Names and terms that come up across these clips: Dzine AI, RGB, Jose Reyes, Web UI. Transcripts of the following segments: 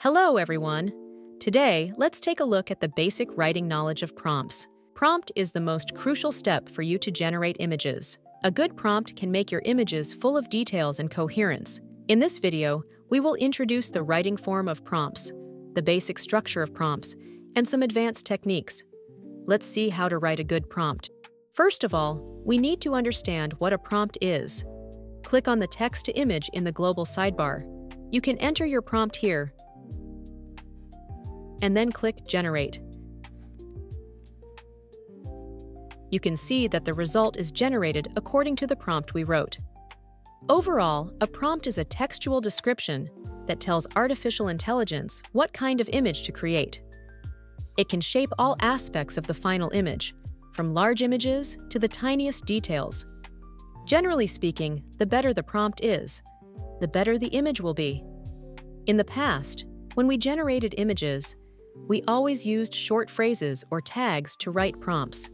Hello, everyone. Today, let's take a look at the basic writing knowledge of prompts. Prompt is the most crucial step for you to generate images. A good prompt can make your images full of details and coherence. In this video, we will introduce the writing form of prompts, the basic structure of prompts, and some advanced techniques. Let's see how to write a good prompt. First of all, we need to understand what a prompt is. Click on the text to image in the global sidebar. You can enter your prompt here, and then click Generate. You can see that the result is generated according to the prompt we wrote. Overall, a prompt is a textual description that tells artificial intelligence what kind of image to create. It can shape all aspects of the final image, from large images to the tiniest details. Generally speaking, the better the prompt is, the better the image will be. In the past, when we generated images, we always used short phrases or tags to write prompts.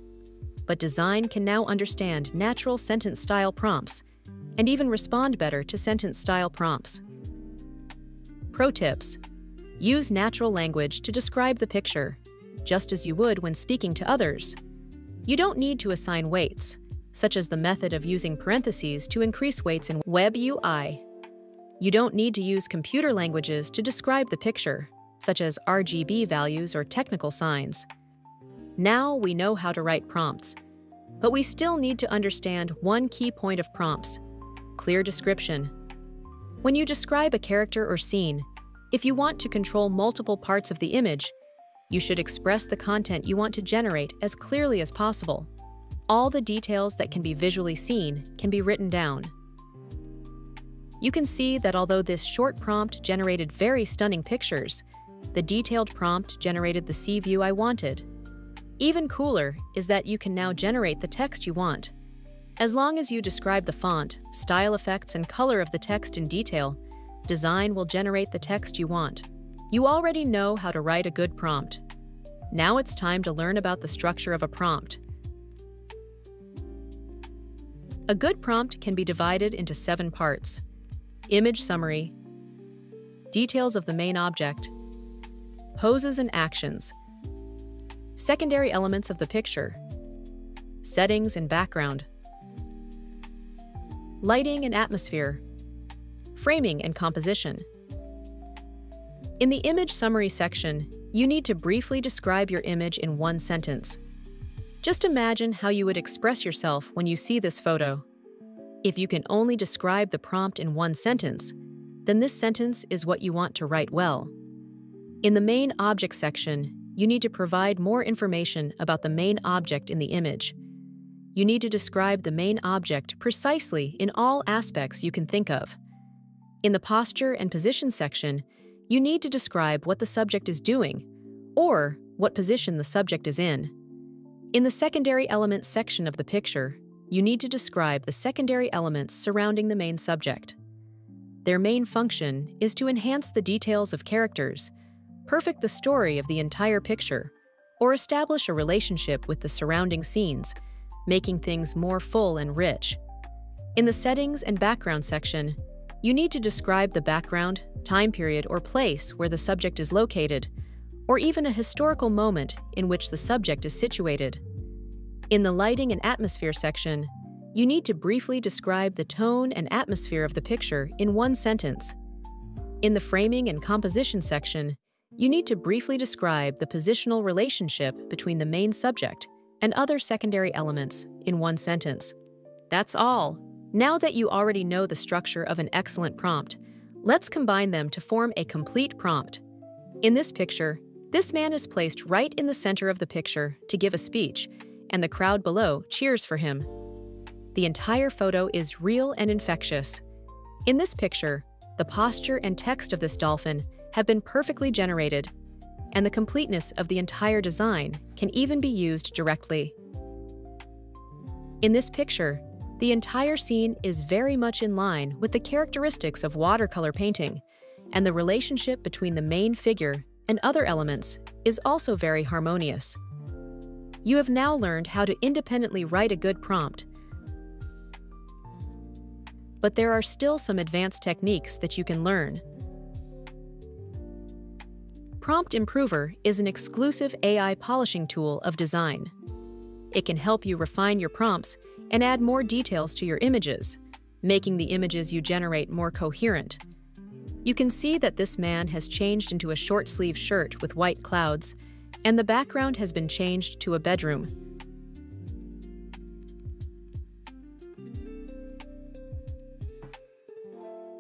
But Dzine can now understand natural sentence-style prompts and even respond better to sentence-style prompts. Pro tips: use natural language to describe the picture, just as you would when speaking to others. You don't need to assign weights, such as the method of using parentheses to increase weights in Web UI. You don't need to use computer languages to describe the picture, such as RGB values or technical signs. Now we know how to write prompts, but we still need to understand one key point of prompts: clear description. When you describe a character or scene, if you want to control multiple parts of the image, you should express the content you want to generate as clearly as possible. All the details that can be visually seen can be written down. You can see that although this short prompt generated very stunning pictures, the detailed prompt generated the sea view I wanted. Even cooler is that you can now generate the text you want. As long as you describe the font, style effects, and color of the text in detail, Dzine will generate the text you want. You already know how to write a good prompt. Now it's time to learn about the structure of a prompt. A good prompt can be divided into 7 parts: image summary, details of the main object, poses and actions, secondary elements of the picture, settings and background, lighting and atmosphere, framing and composition. In the image summary section, you need to briefly describe your image in one sentence. Just imagine how you would express yourself when you see this photo. If you can only describe the prompt in one sentence, then this sentence is what you want to write well. In the main object section, you need to provide more information about the main object in the image. You need to describe the main object precisely in all aspects you can think of. In the posture and position section, you need to describe what the subject is doing or what position the subject is in. In the secondary elements section of the picture, you need to describe the secondary elements surrounding the main subject. Their main function is to enhance the details of characters, perfect the story of the entire picture, or establish a relationship with the surrounding scenes, making things more full and rich. In the settings and background section, you need to describe the background, time period, or place where the subject is located, or even a historical moment in which the subject is situated. In the lighting and atmosphere section, you need to briefly describe the tone and atmosphere of the picture in one sentence. In the framing and composition section, you need to briefly describe the positional relationship between the main subject and other secondary elements in one sentence. That's all. Now that you already know the structure of an excellent prompt, let's combine them to form a complete prompt. In this picture, this man is placed right in the center of the picture to give a speech, and the crowd below cheers for him. The entire photo is real and infectious. In this picture, the posture and text of this dolphin have been perfectly generated, and the completeness of the entire design can even be used directly. In this picture, the entire scene is very much in line with the characteristics of watercolor painting, and the relationship between the main figure and other elements is also very harmonious. You have now learned how to independently write a good prompt, but there are still some advanced techniques that you can learn. Prompt Improver is an exclusive AI polishing tool of Dzine. It can help you refine your prompts and add more details to your images, making the images you generate more coherent. You can see that this man has changed into a short sleeve shirt with white clouds, and the background has been changed to a bedroom.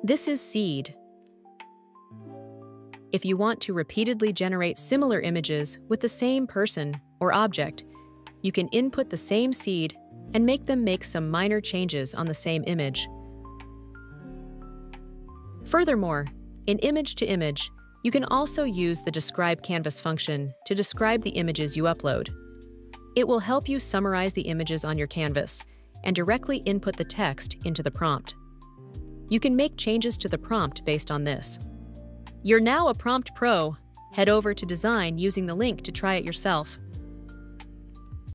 This is Seed. If you want to repeatedly generate similar images with the same person or object, you can input the same seed and make them make some minor changes on the same image. Furthermore, in image-to-image, you can also use the Describe Canvas function to describe the images you upload. It will help you summarize the images on your canvas and directly input the text into the prompt. You can make changes to the prompt based on this. You're now a prompt pro. Head over to Dzine using the link to try it yourself.